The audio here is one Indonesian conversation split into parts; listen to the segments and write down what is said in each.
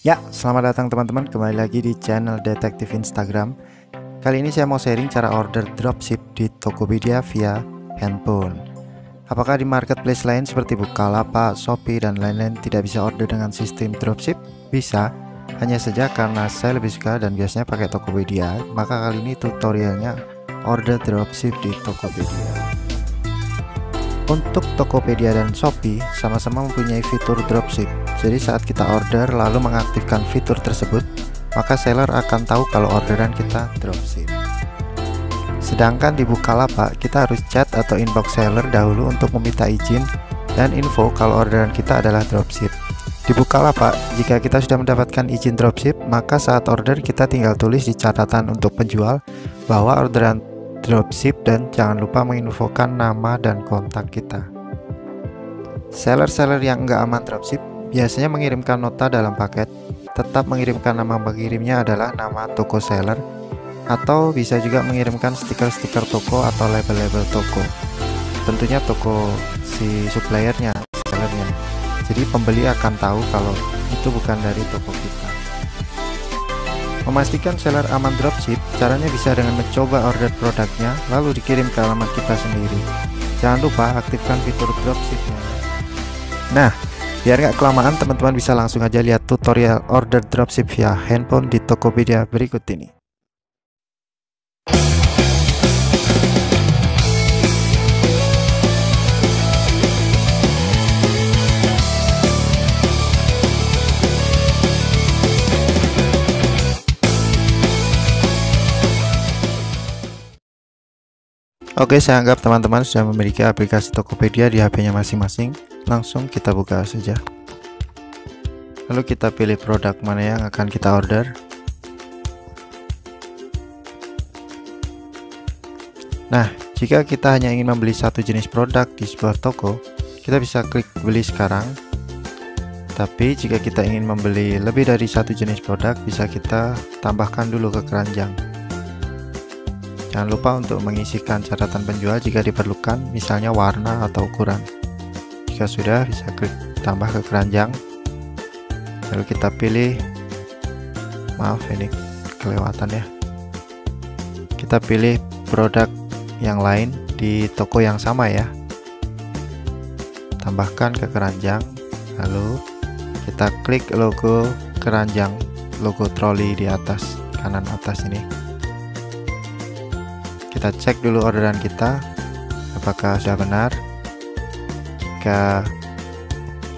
Ya, selamat datang teman-teman, kembali lagi di channel Detektif Instagram. Kali ini saya mau sharing cara order dropship di Tokopedia via handphone. Apakah di marketplace lain seperti Bukalapak, Shopee, dan lain-lain tidak bisa order dengan sistem dropship? Bisa, hanya saja karena saya lebih suka dan biasanya pakai Tokopedia, maka kali ini tutorialnya order dropship di Tokopedia. Untuk Tokopedia dan Shopee sama-sama mempunyai fitur dropship. Jadi saat kita order lalu mengaktifkan fitur tersebut, maka seller akan tahu kalau orderan kita dropship. Sedangkan di Bukalapak, kita harus chat atau inbox seller dahulu untuk meminta izin dan info kalau orderan kita adalah dropship. Di Bukalapak, jika kita sudah mendapatkan izin dropship, maka saat order kita tinggal tulis di catatan untuk penjual bahwa orderan dropship dan jangan lupa menginfokan nama dan kontak kita. Seller-seller yang nggak aman dropship biasanya mengirimkan nota dalam paket, tetap mengirimkan nama pengirimnya adalah nama toko seller, atau bisa juga mengirimkan stiker-stiker toko atau label-label toko. Tentunya toko si suppliernya, sellernya. Jadi pembeli akan tahu kalau itu bukan dari toko kita. Memastikan seller aman dropship, caranya bisa dengan mencoba order produknya lalu dikirim ke alamat kita sendiri. Jangan lupa aktifkan fitur dropshipnya. Nah, biar nggak kelamaan, teman-teman bisa langsung aja lihat tutorial order dropship via handphone di Tokopedia berikut ini. Oke, saya anggap teman-teman sudah memiliki aplikasi Tokopedia di HP-nya masing-masing. Langsung kita buka saja. Lalu kita pilih produk mana yang akan kita order. Nah, jika kita hanya ingin membeli satu jenis produk di sebuah toko, kita bisa klik beli sekarang. Tapi jika kita ingin membeli lebih dari satu jenis produk, bisa kita tambahkan dulu ke keranjang. Jangan lupa untuk mengisikan catatan penjual jika diperlukan, misalnya warna atau ukuran. Jika sudah, bisa klik tambah ke keranjang. Lalu kita pilih, maaf ini kelewatan ya. Kita pilih produk yang lain di toko yang sama ya. Tambahkan ke keranjang, lalu kita klik logo keranjang, logo troli di atas, kanan atas ini. Kita cek dulu orderan kita apakah sudah benar. Jika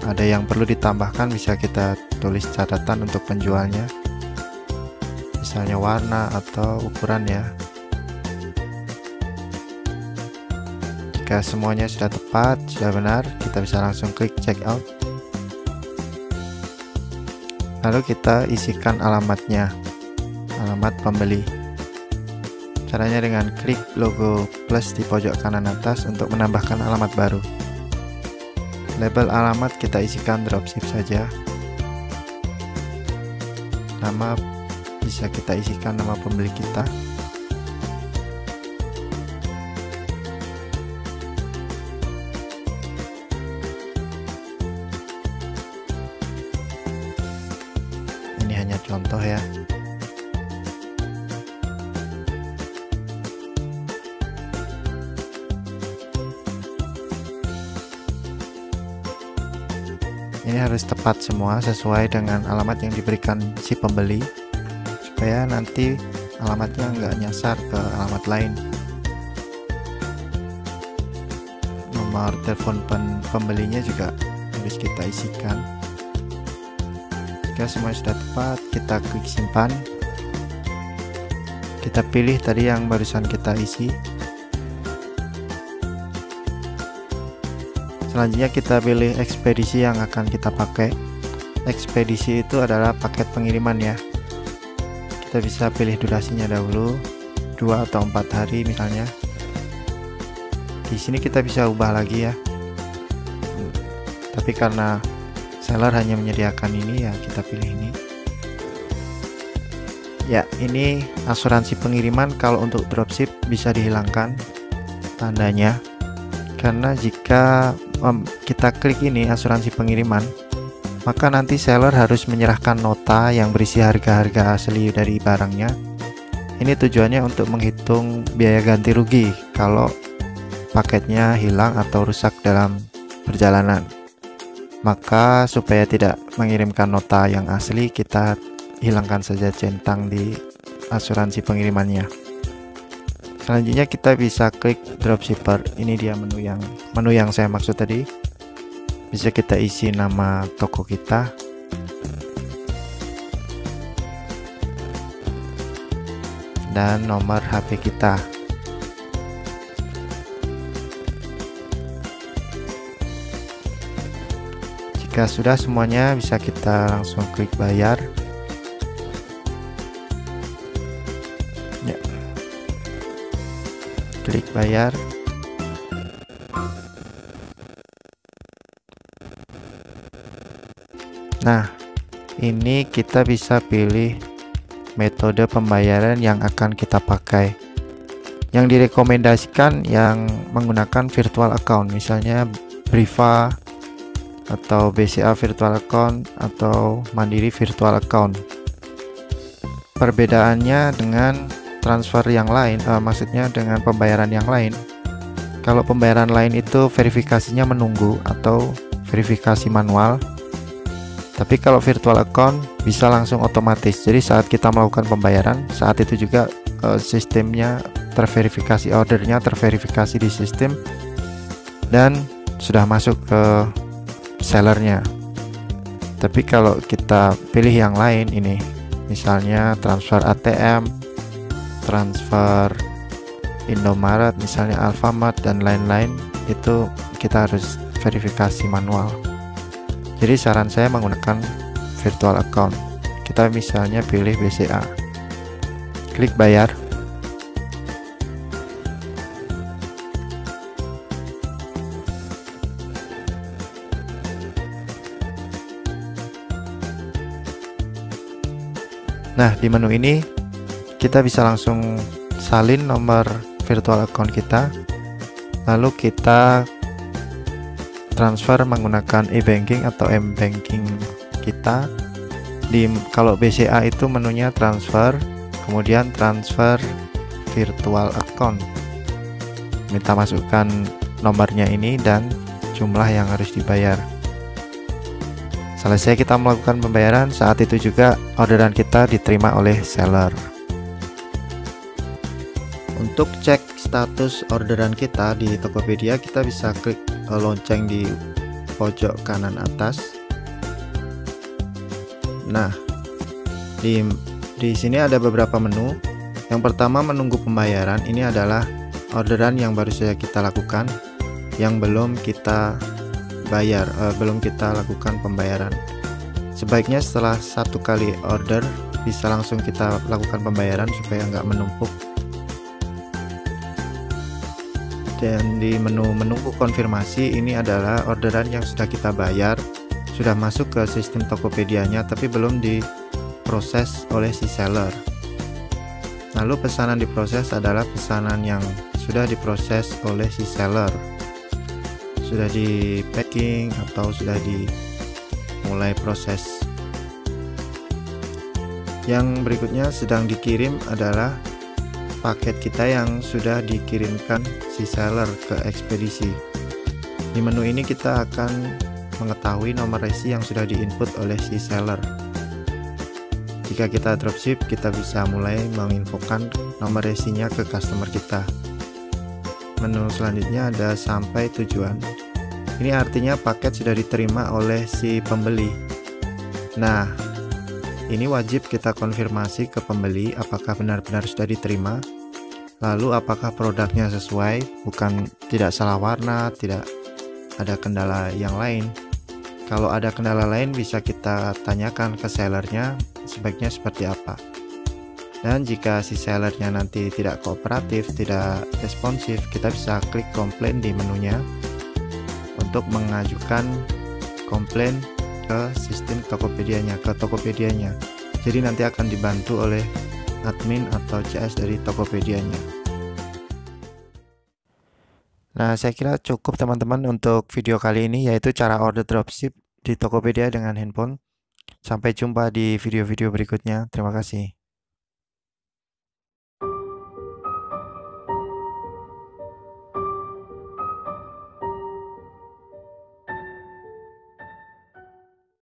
ada yang perlu ditambahkan, bisa kita tulis catatan untuk penjualnya, misalnya warna atau ukuran ya. Jika semuanya sudah tepat, sudah benar, kita bisa langsung klik check out. Lalu kita isikan alamatnya, alamat pembeli. Caranya dengan klik logo plus di pojok kanan atas untuk menambahkan alamat baru. Label alamat kita isikan dropship saja. Nama bisa kita isikan nama pembeli kita. Ini hanya contoh ya. Ini harus tepat semua sesuai dengan alamat yang diberikan si pembeli, supaya nanti alamatnya nggak nyasar ke alamat lain. Nomor telepon pembelinya juga harus kita isikan. Jika semua sudah tepat, kita klik simpan. Kita pilih tadi yang barusan kita isi. Selanjutnya kita pilih ekspedisi yang akan kita pakai. Ekspedisi itu adalah paket pengiriman ya. Kita bisa pilih durasinya dahulu, 2 atau 4 hari misalnya. Di sini kita bisa ubah lagi ya. Tapi karena seller hanya menyediakan ini ya, kita pilih ini. Ya, ini asuransi pengiriman kalau untuk dropship bisa dihilangkan tandanya. Karena jika kita klik ini asuransi pengiriman, maka nanti seller harus menyerahkan nota yang berisi harga-harga asli dari barangnya. Ini tujuannya untuk menghitung biaya ganti rugi kalau paketnya hilang atau rusak dalam perjalanan. Maka supaya tidak mengirimkan nota yang asli, kita hilangkan saja centang di asuransi pengirimannya. Selanjutnya kita bisa klik dropshipper. Ini dia menu yang saya maksud tadi. Bisa kita isi nama toko kita. Dan nomor HP kita. Jika sudah semuanya, bisa kita langsung klik bayar. Ya. Klik bayar. Nah, ini kita bisa pilih metode pembayaran yang akan kita pakai. Yang direkomendasikan yang menggunakan virtual account, misalnya BRIVA atau BCA virtual account atau Mandiri virtual account. Perbedaannya dengan transfer yang lain, maksudnya dengan pembayaran yang lain. Kalau pembayaran lain itu verifikasinya menunggu atau verifikasi manual. Tapi kalau virtual account bisa langsung otomatis. Jadi saat kita melakukan pembayaran, saat itu juga sistemnya terverifikasi, ordernya terverifikasi di sistem dan sudah masuk ke sellernya. Tapi kalau kita pilih yang lain ini, misalnya transfer ATM, transfer Indomaret, misalnya Alfamart dan lain-lain, itu kita harus verifikasi manual. Jadi saran saya menggunakan virtual account. Kita misalnya pilih BCA, klik bayar. Nah, di menu ini kita bisa langsung salin nomor virtual account kita, lalu kita transfer menggunakan e-banking atau m-banking kita. Kalau BCA itu menunya transfer, kemudian transfer virtual account. Minta masukkan nomornya ini dan jumlah yang harus dibayar. Selesai kita melakukan pembayaran, saat itu juga orderan kita diterima oleh seller. Untuk cek status orderan kita di Tokopedia, kita bisa klik lonceng di pojok kanan atas. Nah, di sini ada beberapa menu. Yang pertama, menunggu pembayaran. Ini adalah orderan yang baru saja kita lakukan, yang belum kita bayar, belum kita lakukan pembayaran. Sebaiknya setelah satu kali order bisa langsung kita lakukan pembayaran supaya nggak menumpuk. Dan di menu menunggu konfirmasi, ini adalah orderan yang sudah kita bayar, sudah masuk ke sistem Tokopedia-nya tapi belum diproses oleh si seller. Lalu pesanan diproses adalah pesanan yang sudah diproses oleh si seller, sudah di packing atau sudah dimulai proses. Yang berikutnya sedang dikirim adalah paket kita yang sudah dikirimkan si seller ke ekspedisi. Di menu ini kita akan mengetahui nomor resi yang sudah diinput oleh si seller. Jika kita dropship, kita bisa mulai menginfokan nomor resinya ke customer kita. Menu selanjutnya ada sampai tujuan. Ini artinya paket sudah diterima oleh si pembeli. Nah, ini wajib kita konfirmasi ke pembeli apakah benar-benar sudah diterima, lalu apakah produknya sesuai, bukan tidak salah warna, tidak ada kendala yang lain. Kalau ada kendala lain bisa kita tanyakan ke sellernya sebaiknya seperti apa. Dan jika si sellernya nanti tidak kooperatif, tidak responsif, kita bisa klik komplain di menunya untuk mengajukan komplain ke sistem Tokopedia-nya, Jadi nanti akan dibantu oleh admin atau CS dari Tokopedia-nya. Nah, saya kira cukup teman-teman untuk video kali ini, yaitu cara order dropship di Tokopedia dengan handphone. Sampai jumpa di video-video berikutnya. Terima kasih.